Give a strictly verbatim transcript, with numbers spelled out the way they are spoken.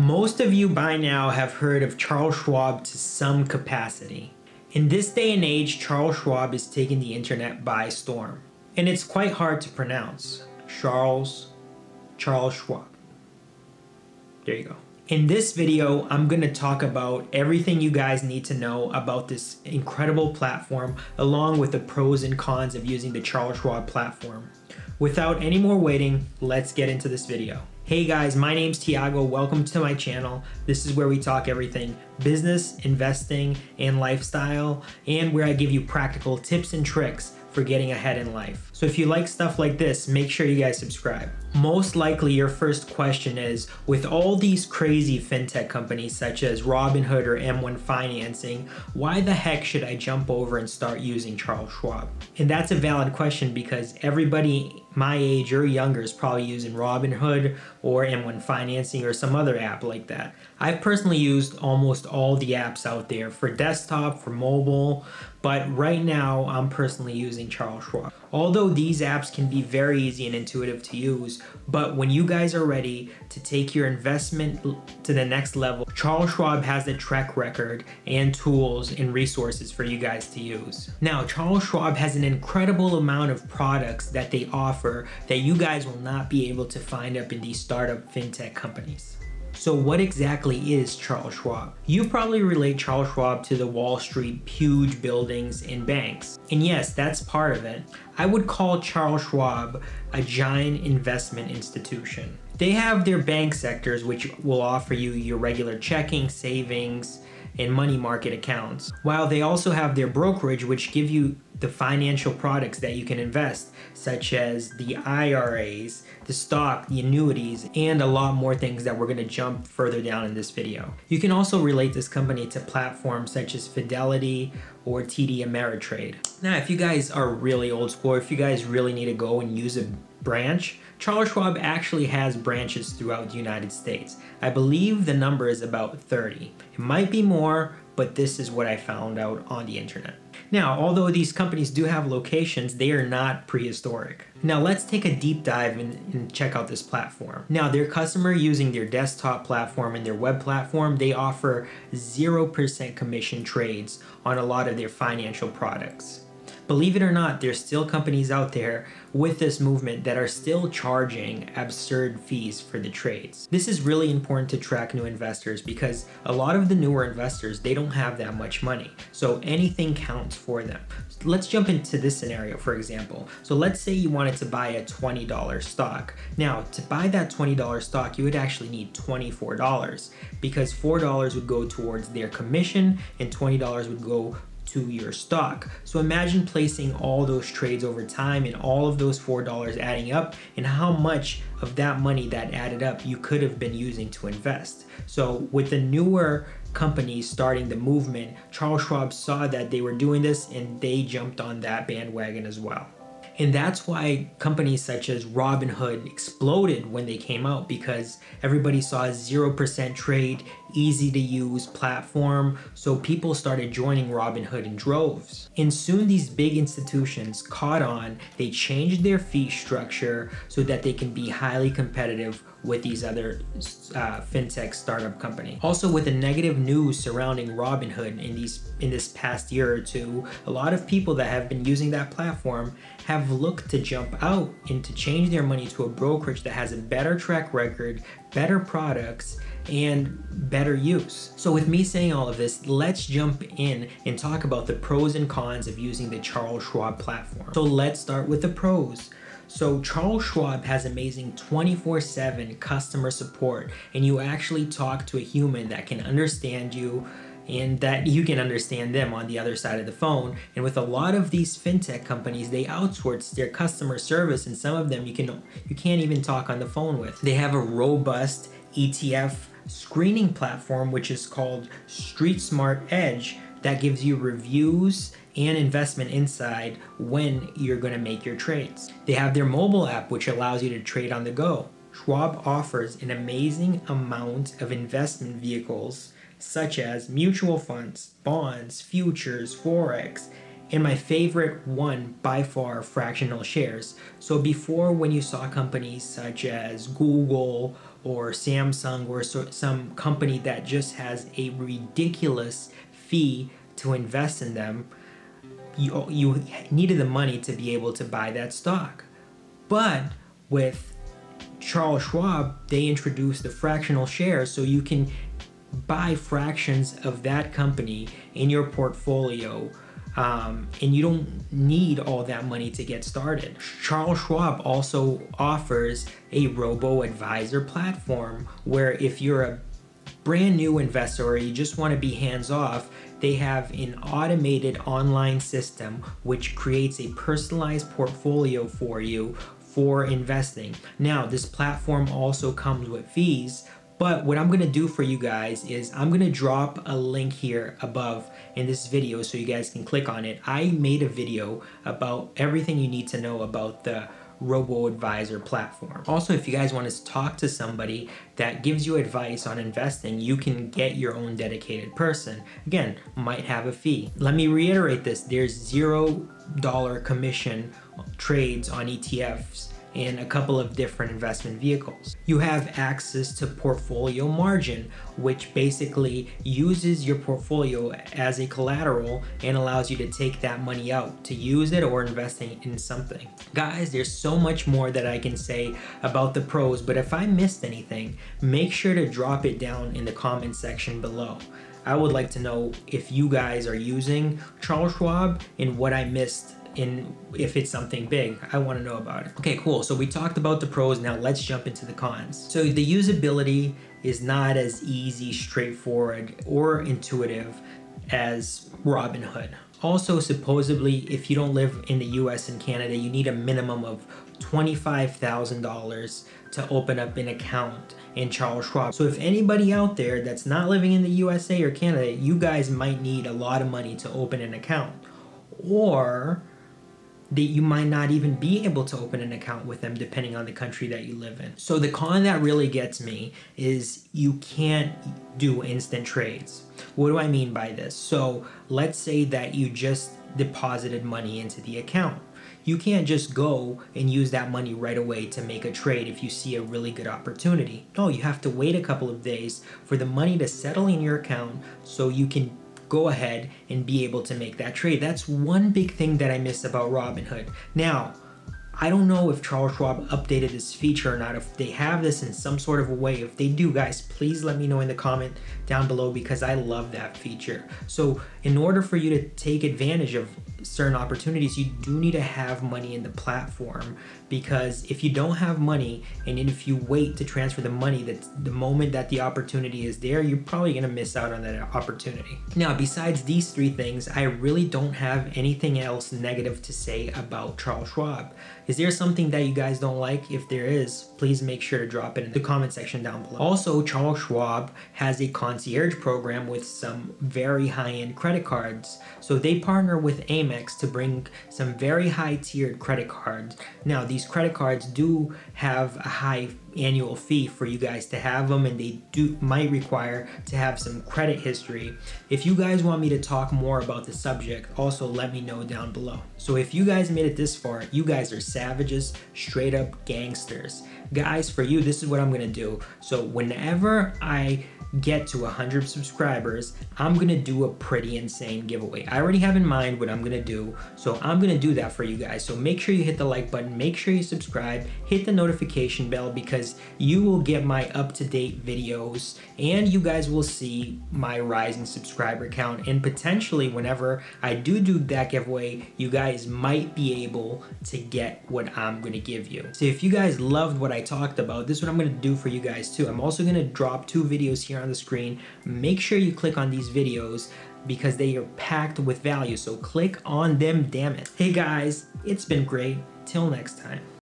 Most of you by now have heard of Charles Schwab to some capacity. In this day and age, Charles Schwab is taking the internet by storm, and it's quite hard to pronounce. Charles, Charles Schwab. There you go. In this video, I'm going to talk about everything you guys need to know about this incredible platform, along with the pros and cons of using the Charles Schwab platform. Without any more waiting, let's get into this video. Hey guys, my name's Tiago. Welcome to my channel. This is where we talk everything business, investing, and lifestyle, and where I give you practical tips and tricks for getting ahead in life. So if you like stuff like this, make sure you guys subscribe. Most likely your first question is, with all these crazy fintech companies such as Robinhood or M one Financing, why the heck should I jump over and start using Charles Schwab? And that's a valid question because everybody my age or younger is probably using Robinhood or M one Financing or some other app like that. I've personally used almost all the apps out there for desktop, for mobile, but right now I'm personally using Charles Schwab. Although these apps can be very easy and intuitive to use, but when you guys are ready to take your investment to the next level, Charles Schwab has a track record and tools and resources for you guys to use. Now, Charles Schwab has an incredible amount of products that they offer that you guys will not be able to find up in these startup fintech companies. So what exactly is Charles Schwab? You probably relate Charles Schwab to the Wall Street huge buildings and banks. And yes, that's part of it. I would call Charles Schwab a giant investment institution. They have their bank sectors, which will offer you your regular checking, savings, and money market accounts, while they also have their brokerage, which give you the financial products that you can invest, such as the I R As, the stock, the annuities, and a lot more things that we're going to jump further down in this video. You can also relate this company to platforms such as Fidelity or T D Ameritrade. Now, if you guys are really old school, if you guys really need to go and use a branch, Charles Schwab actually has branches throughout the United States. I believe the number is about thirty. It might be more, but this is what I found out on the internet. Now, although these companies do have locations, they are not prehistoric. Now let's take a deep dive and, and check out this platform. Now, their customer using their desktop platform and their web platform, they offer zero percent commission trades on a lot of their financial products. Believe it or not, there's still companies out there with this movement that are still charging absurd fees for the trades. This is really important to attract new investors because a lot of the newer investors, they don't have that much money. So anything counts for them. Let's jump into this scenario, for example. So let's say you wanted to buy a twenty dollar stock. Now, to buy that twenty dollar stock, you would actually need twenty-four dollars because four dollars would go towards their commission and twenty dollars would go to your stock. So imagine placing all those trades over time and all of those four dollars adding up and how much of that money that added up you could have been using to invest. So with the newer companies starting the movement, Charles Schwab saw that they were doing this and they jumped on that bandwagon as well. And that's why companies such as Robinhood exploded when they came out, because everybody saw a zero percent trade, easy to use platform. So people started joining Robinhood in droves. And soon these big institutions caught on, they changed their fee structure so that they can be highly competitive with these other uh, fintech startup companies. Also, with the negative news surrounding Robinhood in these in this past year or two, a lot of people that have been using that platform have looked to jump out and to change their money to a brokerage that has a better track record, better products, and better use. So with me saying all of this, let's jump in and talk about the pros and cons of using the Charles Schwab platform. So let's start with the pros. So Charles Schwab has amazing twenty-four seven customer support, and you actually talk to a human that can understand you and that you can understand them on the other side of the phone. And with a lot of these fintech companies, they outsource their customer service, and some of them you can you can't even talk on the phone with. They have a robust E T F screening platform, which is called Street Smart Edge, that gives you reviews and investment insight when you're going to make your trades. They have their mobile app, which allows you to trade on the go. Schwab offers an amazing amount of investment vehicles such as mutual funds, bonds, futures, forex, and my favorite one by far, fractional shares. So before, when you saw companies such as Google or Samsung or so, some company that just has a ridiculous fee to invest in them, you, you needed the money to be able to buy that stock. But with Charles Schwab, they introduced the fractional shares, so you can buy fractions of that company in your portfolio, um, and you don't need all that money to get started. Charles Schwab also offers a robo-advisor platform where if you're a brand new investor or you just want to be hands-off, they have an automated online system which creates a personalized portfolio for you for investing. Now, this platform also comes with fees, but what I'm going to do for you guys is I'm going to drop a link here above in this video so you guys can click on it. I made a video about everything you need to know about the robo-advisor platform. Also, if you guys want to talk to somebody that gives you advice on investing, you can get your own dedicated person. Again, might have a fee. Let me reiterate this. There's zero dollar commission trades on E T Fs and a couple of different investment vehicles. You have access to portfolio margin, which basically uses your portfolio as a collateral and allows you to take that money out to use it or investing in something. Guys, there's so much more that I can say about the pros, but if I missed anything, make sure to drop it down in the comment section below. I would like to know if you guys are using Charles Schwab and what I missed, and if it's something big, I want to know about it. Okay, cool. So we talked about the pros. Now let's jump into the cons. So the usability is not as easy, straightforward, or intuitive as Robinhood. Also, supposedly, if you don't live in the U S and Canada, you need a minimum of twenty-five thousand dollars to open up an account in Charles Schwab. So if anybody out there that's not living in the U S A or Canada, you guys might need a lot of money to open an account, or that you might not even be able to open an account with them depending on the country that you live in. So the con that really gets me is you can't do instant trades. What do I mean by this? So let's say that you just deposited money into the account. You can't just go and use that money right away to make a trade if you see a really good opportunity. No, you have to wait a couple of days for the money to settle in your account so you can go ahead and be able to make that trade. That's one big thing that I miss about Robinhood. Now, I don't know if Charles Schwab updated this feature or not, if they have this in some sort of a way. If they do, guys, please let me know in the comment down below because I love that feature. So in order for you to take advantage of certain opportunities, you do need to have money in the platform, because if you don't have money and if you wait to transfer the money, that the moment that the opportunity is there, you're probably going to miss out on that opportunity. Now, besides these three things, I really don't have anything else negative to say about Charles Schwab. Is there something that you guys don't like? If there is, please make sure to drop it in the comment section down below. Also, Charles Schwab has a concierge program with some very high-end credit cards. So they partner with Amex to bring some very high tiered credit cards. Now, these credit cards do have a high annual fee for you guys to have them, and they do might require to have some credit history. If you guys want me to talk more about the subject, also let me know down below. So if you guys made it this far, you guys are savages, straight up gangsters. Guys, for you, this is what I'm gonna do. So whenever I get to one hundred subscribers, I'm gonna do a pretty insane giveaway. I already have in mind what I'm gonna do, so I'm gonna do that for you guys. So make sure you hit the like button, make sure you subscribe, hit the notification bell, because you will get my up-to-date videos and you guys will see my rising subscriber count, and potentially whenever I do do that giveaway, you guys might be able to get what I'm gonna give you. So if you guys loved what I talked about, this is what I'm gonna do for you guys too. I'm also gonna drop two videos here on the screen. Make sure you click on these videos because they are packed with value, so click on them, damn it. Hey guys, it's been great. Till next time.